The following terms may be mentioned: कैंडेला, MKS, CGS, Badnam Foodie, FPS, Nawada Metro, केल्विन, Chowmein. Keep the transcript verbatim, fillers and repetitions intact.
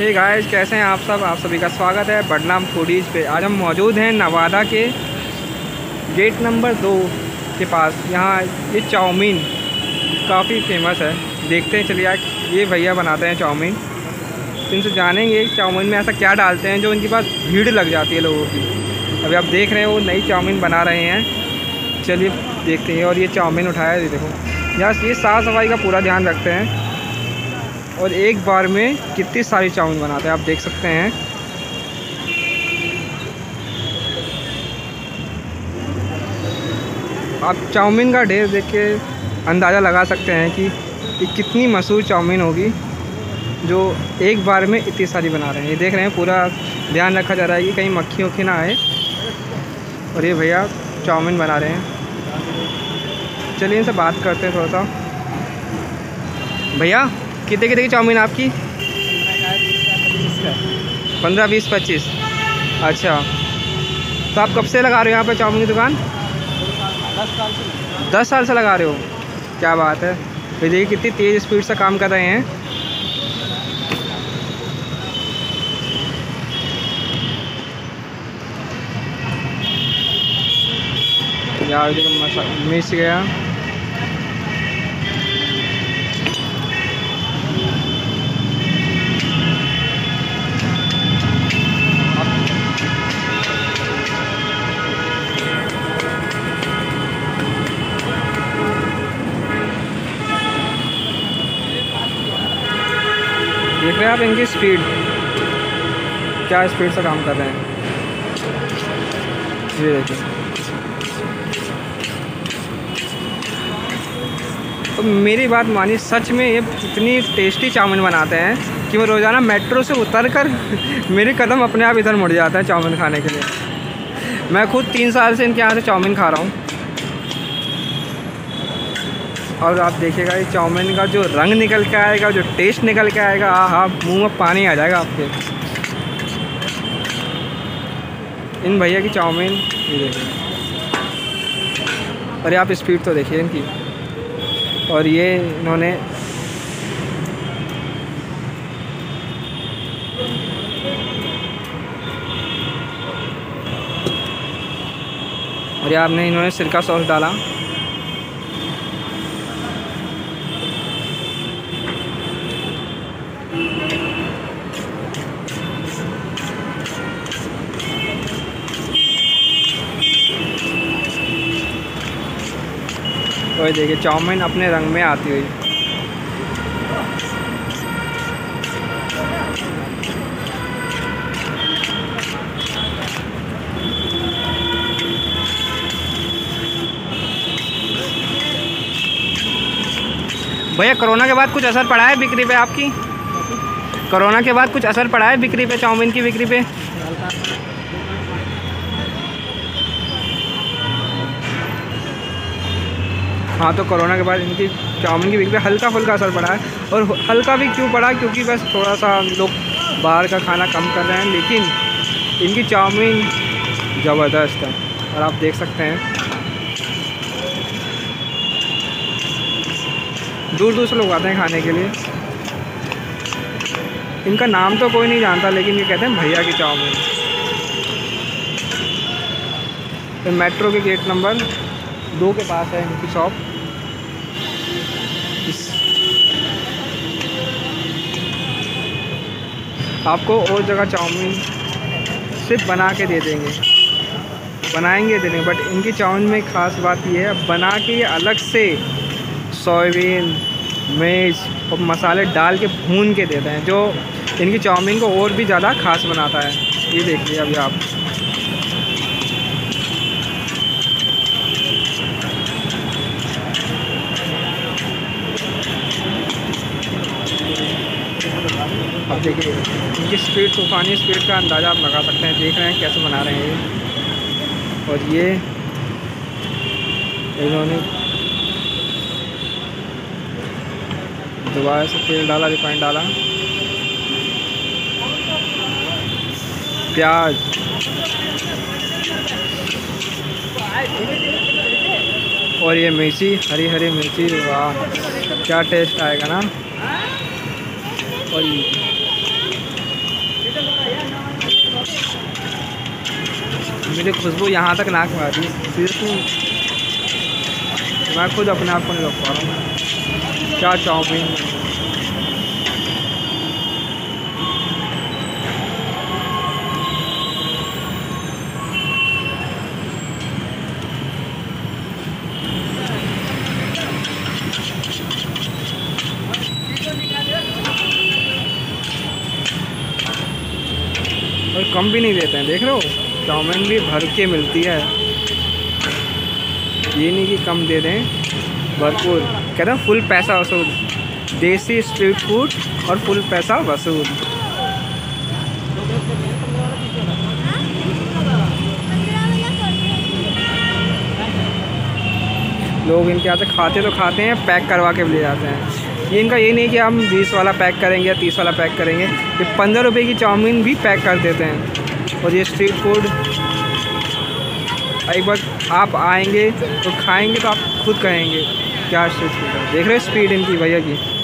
Hey guys, कैसे हैं आप सब। आप सभी का स्वागत है बडनाम फूडीज़ पे। आज हम मौजूद हैं नवादा के गेट नंबर दो के पास। यहाँ ये चाउमीन काफ़ी फेमस है। देखते हैं, चलिए ये भैया बनाते हैं चाउमीन, तो इनसे जानेंगे चाउमीन में ऐसा क्या डालते हैं जो इनके पास भीड़ लग जाती है लोगों की। अभी आप देख रहे हो नई चाउमीन बना रहे हैं, चलिए देखते हैं। और ये चाउमीन उठाया, ये देखो यहाँ ये साफ़ सफाई का पूरा ध्यान रखते हैं और एक बार में कितनी सारी चाउमीन बनाते हैं आप देख सकते हैं। आप चाउमीन का ढेर देख के अंदाज़ा लगा सकते हैं कि ये कितनी मशहूर चाउमीन होगी जो एक बार में इतनी सारी बना रहे हैं। ये देख रहे हैं, पूरा ध्यान रखा जा रहा है कि कहीं मक्खी उक्खी ना आए। और ये भैया चाउमीन बना रहे हैं, चलिए इनसे बात करते हैं थोड़ा सा। भैया कितने कितने की चाउमीन आपकी? पंद्रह बीस पच्चीस। अच्छा, तो आप कब से लगा रहे हो यहाँ पे चाउमीन की दुकान? दस साल से लगा रहे हो, क्या बात है। ये देखिए कितनी तेज़ स्पीड से काम कर रहे हैं। यार देखिए मिस गया। देख रहे हैं आप इनकी स्पीड, क्या स्पीड से काम कर रहे हैं। ये देखिए, तो मेरी बात मानिए, सच में ये इतनी टेस्टी चाउमीन बनाते हैं कि मैं रोज़ाना मेट्रो से उतरकर मेरे कदम अपने आप इधर मुड़ जाता है चाउमीन खाने के लिए। मैं खुद तीन साल से इनके यहाँ से चाउमीन खा रहा हूँ। और आप देखिएगा ये चाउमीन का जो रंग निकल के आएगा, जो टेस्ट निकल के आएगा, आहा, मुंह में पानी आ जाएगा आपके इन भैया की चाउमीन। ये देखिए, अरे आप स्पीड तो देखिए इनकी। और ये इन्होंने अरे आपने इन्होंने सिरका सॉस डाला। और देखिए चाउमीन अपने रंग में आती हुई। भैया कोरोना के बाद कुछ असर पड़ा है बिक्री पे आपकी? कोरोना के बाद कुछ असर पड़ा है बिक्री पे, चाउमीन की बिक्री पे? हाँ, तो कोरोना के बाद इनकी चाउमीन की बिक्री पे हल्का फुल्का असर पड़ा है। और हल्का भी क्यों पड़ा, क्योंकि बस थोड़ा सा लोग बाहर का खाना कम कर रहे हैं। लेकिन इनकी चाउमीन ज़बरदस्त है, और आप देख सकते हैं दूर दूर से लोग आते हैं खाने के लिए। इनका नाम तो कोई नहीं जानता, लेकिन ये कहते हैं भैया की चाउमीन। तो मेट्रो के गेट नंबर दो के पास है इनकी शॉप। आपको और जगह चाउमीन सिर्फ बना के दे देंगे, बनाएंगे दे देंगे, बट इनकी चाउमीन में ख़ास बात यह है बना के अलग से सोयाबीन, मिर्च और मसाले डाल के भून के देते हैं, जो इनकी चाउमीन को और भी ज़्यादा खास बनाता है। ये देखिए अभी आप अब देखिए इनकी स्पीड, तूफानी स्पीड का अंदाज़ा आप लगा सकते हैं। देख रहे हैं कैसे बना रहे हैं ये। और ये इन्होंने दोबारा से तेल डाला, रिफाइंड डाला, प्याज। और ये मिर्ची, हरी हरी मिर्ची, वाह क्या टेस्ट आएगा ना। और मुझे खुशबू यहाँ तक नाक में आ रही है। सीरियसली मैं खुद अपने आप को नहीं रोक पा रहा हूँ। क्या चाउमीन कम भी नहीं देते हैं, देख रहे हो। चाउमीन भी भर के मिलती है, ये नहीं कि कम दे दें, भरपूर। कह रहे हैं फुल पैसा वसूल, देसी स्ट्रीट फूड और फुल पैसा वसूल। लोग इनके यहाँ से खाते तो खाते हैं, पैक करवा के भी ले जाते हैं। ये इनका ये नहीं कि हम बीस वाला पैक करेंगे या तीस वाला पैक करेंगे, ये पंद्रह रुपए की चाउमीन भी पैक कर देते हैं। और ये स्ट्रीट फूड, एक बार आप आएंगे तो खाएंगे तो आप खुद कहेंगे क्या स्ट्रीट फूड है। देख रहे हैं स्पीड इनकी भैया की।